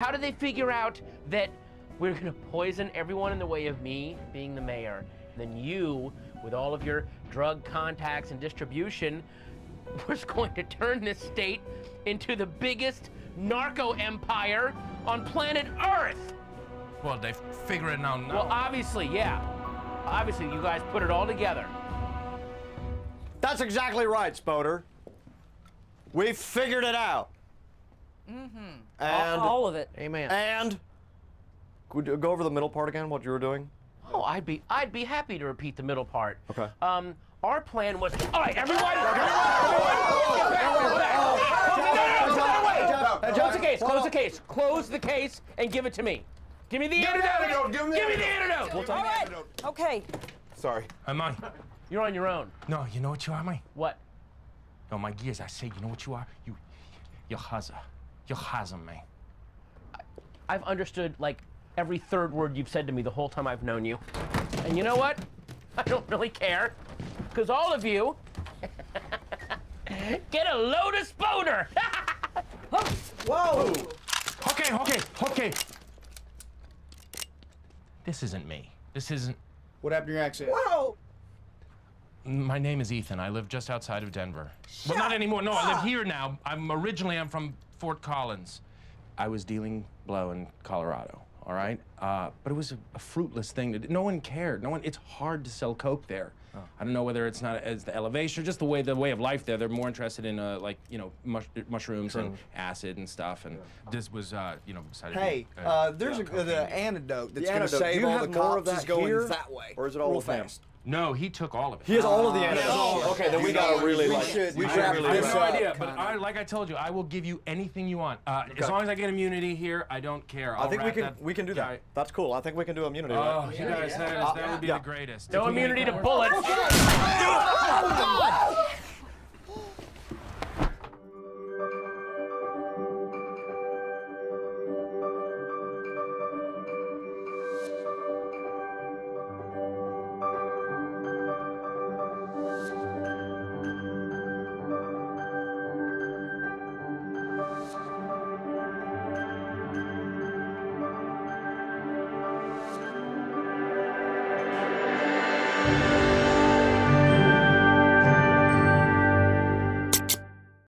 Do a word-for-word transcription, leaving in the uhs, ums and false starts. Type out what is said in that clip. How did they figure out that we're gonna poison everyone in the way of me being the mayor? And then you, with all of your drug contacts and distribution, was going to turn this state into the biggest narco empire on planet Earth. Well, they figure it out now. Well, obviously, yeah. Obviously, you guys put it all together. That's exactly right, Spoder. We figured it out. Mm-hmm. And all, all of it. Amen. And could you go over the middle part again? What you were doing? Oh, I'd be I'd be happy to repeat the middle part. Okay. Um, our plan was. All right, everyone. Close the case. Close the case. Close the case and give it to me. Give me the antidote. Give me the antidote. All right. Okay. Sorry. I'm on. You're on your own. No, you know what you are, mate? What? No, my gears. I say, you know what you are? You, you're Haza. You're Haza, mate. I've understood like every third word you've said to me the whole time I've known you. And you know what? I don't really care. Because all of you get a Lotus Boner. Whoa. Okay, okay, okay. This isn't me. This isn't. What happened to your accent? Whoa. My name is Ethan. I live just outside of Denver. Shut well, not anymore. No, up. I live here now. I'm originally, I'm from Fort Collins. I was dealing blow in Colorado, all right? Uh, but it was a, a fruitless thing to do. No one cared. No one, it's hard to sell coke there. Oh. I don't know whether it's not as the elevation, or just the way the way of life there. They're more interested in, uh, like, you know, mush, mushrooms True. and acid and stuff. And yeah. this was, uh, you know, decided Hey, to, uh, uh, there's yeah, a, the antidote that's going to save all the cops is going here? that way. Or is it all Real fast? Him? No, he took all of it. He has all of the antidotes. Oh, yeah. Okay, then we gotta really like. We should. We should. I have no idea, but I, like I told you, I will give you anything you want. Uh, okay. As long as I get immunity here, I don't care. I'll I think we can. That, we can do that. I, That's cool. I think we can do immunity. Oh, right? you guys, yeah. that, that would be yeah. the greatest. No immunity to bullets. Oh, God.